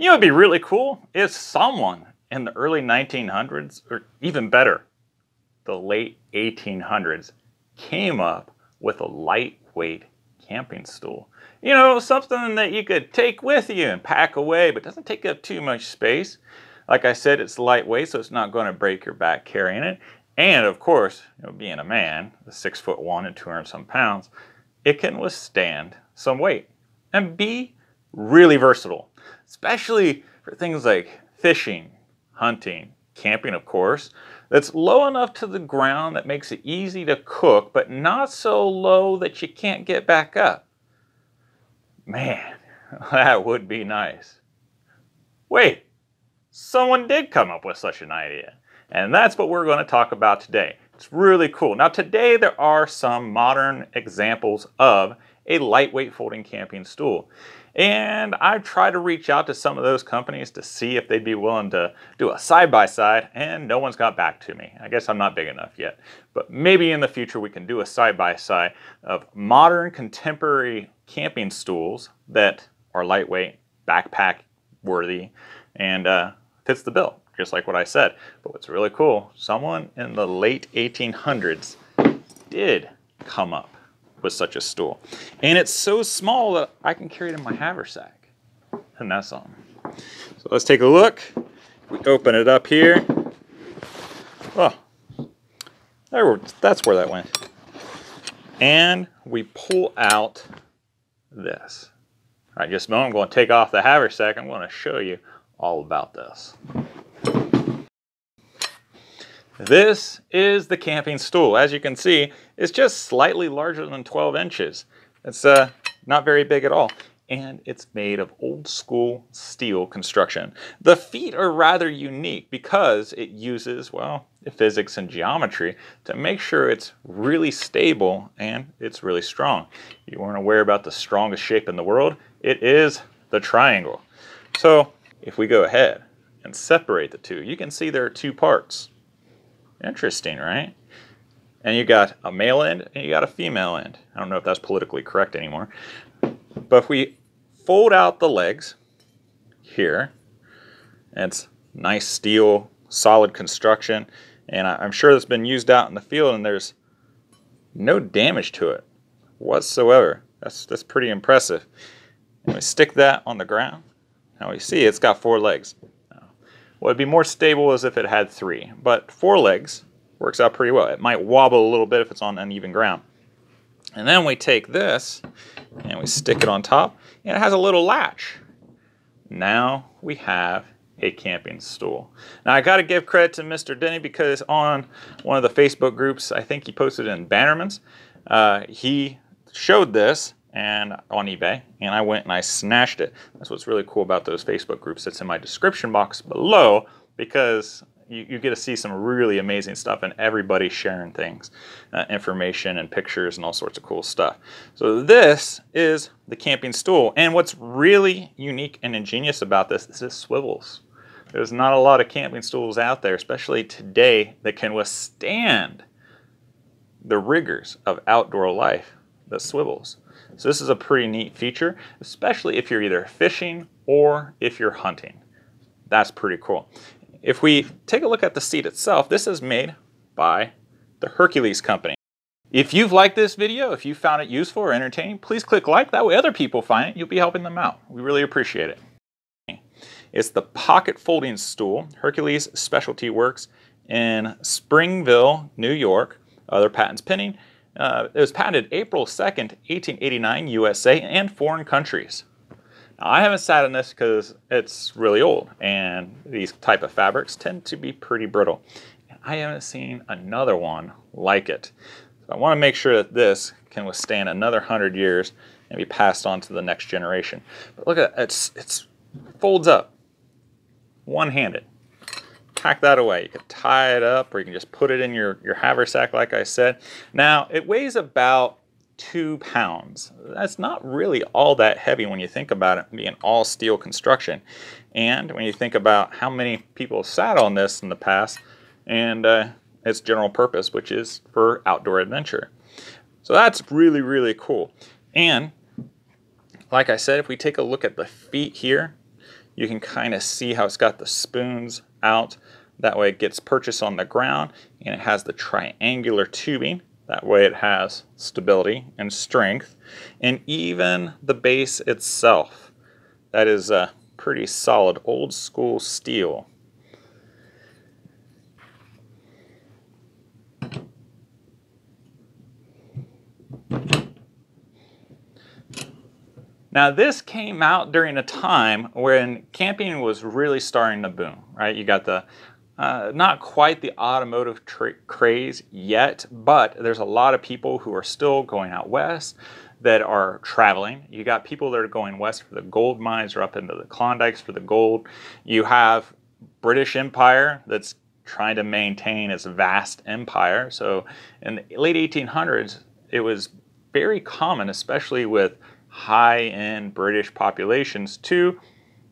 You know what would be really cool is someone in the early 1900s, or even better, the late 1800s, came up with a lightweight camping stool. You know, something that you could take with you and pack away, but doesn't take up too much space. Like I said, it's lightweight, so it's not going to break your back carrying it. And of course, you know, being a man, 6'1" and 200-some pounds, it can withstand some weight and be really versatile, especially for things like fishing, hunting, camping, of course. That's low enough to the ground that makes it easy to cook, but not so low that you can't get back up. Man, that would be nice. Wait, someone did come up with such an idea, and that's what we're going to talk about today. It's really cool. Now today there are some modern examples of a lightweight folding camping stool. And I've tried to reach out to some of those companies to see if they'd be willing to do a side-by-side, and no one's got back to me. I guess I'm not big enough yet. But maybe in the future we can do a side-by-side of modern contemporary camping stools that are lightweight, backpack-worthy, and fits the bill, just like what I said. But what's really cool, someone in the late 1800s did come up with such a stool. And it's so small that I can carry it in my haversack. And that's something. So let's take a look. We open it up here. Oh, there, that's where that went. And we pull out this. All right, just a moment, I'm going to take off the haversack. I'm going to show you all about this. This is the camping stool. As you can see, it's just slightly larger than 12 inches. It's not very big at all. And it's made of old school steel construction. The feet are rather unique because it uses, well, physics and geometry to make sure it's really stable and it's really strong. You want to worry about the strongest shape in the world? It is the triangle. So if we go ahead and separate the two, you can see there are two parts. Interesting, right? And you got a male end and you got a female end. I don't know if that's politically correct anymore. But if we fold out the legs here, and it's nice steel, solid construction, and I'm sure it's been used out in the field and there's no damage to it whatsoever. That's pretty impressive. And we stick that on the ground. Now we see it's got four legs. What would be more stable is if it had three, but four legs works out pretty well. It might wobble a little bit if it's on uneven ground. And then we take this and we stick it on top, and it has a little latch. Now we have a camping stool. Now I gotta give credit to Mr. Denny, because on one of the Facebook groups, I think he posted in Bannerman's, he showed this and on eBay, and I went and I snatched it. That's what's really cool about those Facebook groups. It's in my description box below, because you get to see some really amazing stuff and everybody's sharing things, information and pictures and all sorts of cool stuff. So this is the camping stool, and what's really unique and ingenious about this is it swivels. There's not a lot of camping stools out there, especially today, that can withstand the rigors of outdoor life that swivels. So this is a pretty neat feature, especially if you're either fishing or if you're hunting. That's pretty cool. If we take a look at the seat itself, this is made by the Hercules Company. If you've liked this video, if you found it useful or entertaining, please click like. That way other people find it. You'll be helping them out. We really appreciate it. It's the pocket folding stool, Hercules Specialty Works in Springville, New York. Other patents pending. It was patented April 2nd, 1889, USA, and foreign countries. Now, I haven't sat in this because it's really old, and these type of fabrics tend to be pretty brittle. I haven't seen another one like it. So I want to make sure that this can withstand another 100 years and be passed on to the next generation. But look at it, it folds up, one-handed. Pack that away. You can tie it up, or you can just put it in your haversack like I said. Now it weighs about 2 pounds. That's not really all that heavy when you think about it being all steel construction. And when you think about how many people sat on this in the past and its general purpose, which is for outdoor adventure. So that's really, really cool. And like I said, if we take a look at the feet here, You can kind of see how it's got the spoons out. That way it gets purchased on the ground, and it has the triangular tubing. That way it has stability and strength. And even the base itself, that is a pretty solid old school steel. Now this came out during a time when camping was really starting to boom, right? You got the, not quite the automotive craze yet, but there's a lot of people who are still going out west that are traveling. You got people that are going west for the gold mines or up into the Klondikes for the gold. You have British Empire that's trying to maintain its vast empire. So in the late 1800s, it was very common, especially with high-end British populations, to,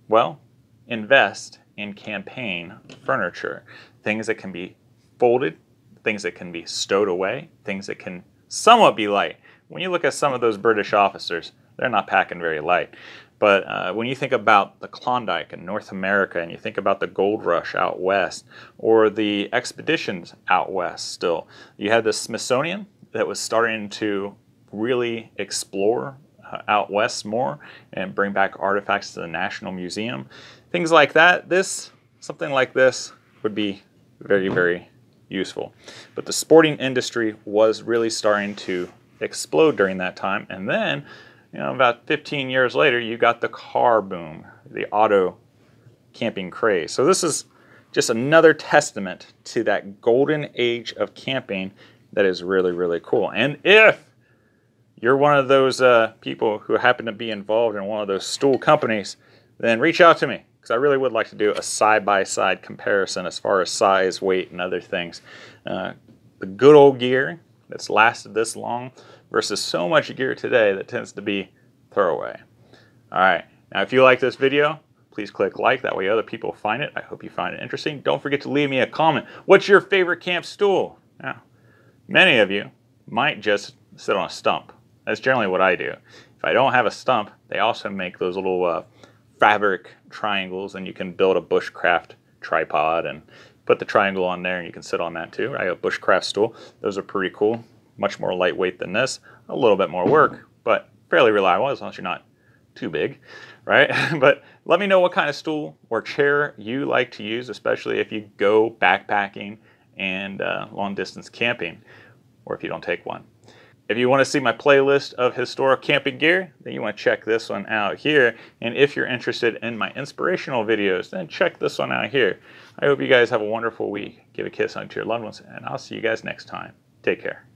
well, invest in campaign furniture. Things that can be folded, things that can be stowed away, things that can somewhat be light. When you look at some of those British officers, they're not packing very light. But when you think about the Klondike in North America, and you think about the gold rush out west, or the expeditions out west still, you had the Smithsonian that was starting to really explore out west more and bring back artifacts to the National Museum, things like that. This, something like this would be very, very useful. But the sporting industry was really starting to explode during that time. And then, you know, about 15 years later, you got the car boom, the auto camping craze. So this is just another testament to that golden age of camping that is really, really cool. And if you're one of those people who happen to be involved in one of those stool companies, then reach out to me, because I really would like to do a side-by-side comparison as far as size, weight, and other things. The good old gear that's lasted this long versus so much gear today that tends to be throwaway. All right, now if you like this video, please click like, that way other people find it. I hope you find it interesting. Don't forget to leave me a comment. What's your favorite camp stool? Now, many of you might just sit on a stump. That's generally what I do. If I don't have a stump, they also make those little fabric triangles, and you can build a bushcraft tripod and put the triangle on there, and you can sit on that too. I have a bushcraft stool. Those are pretty cool. Much more lightweight than this. A little bit more work, but fairly reliable as long as you're not too big, right? But let me know what kind of stool or chair you like to use, especially if you go backpacking and long distance camping, or if you don't take one. If you want to see my playlist of historic camping gear, then you want to check this one out here. And if you're interested in my inspirational videos, then check this one out here. I hope you guys have a wonderful week. Give a kiss onto your loved ones, and I'll see you guys next time. Take care.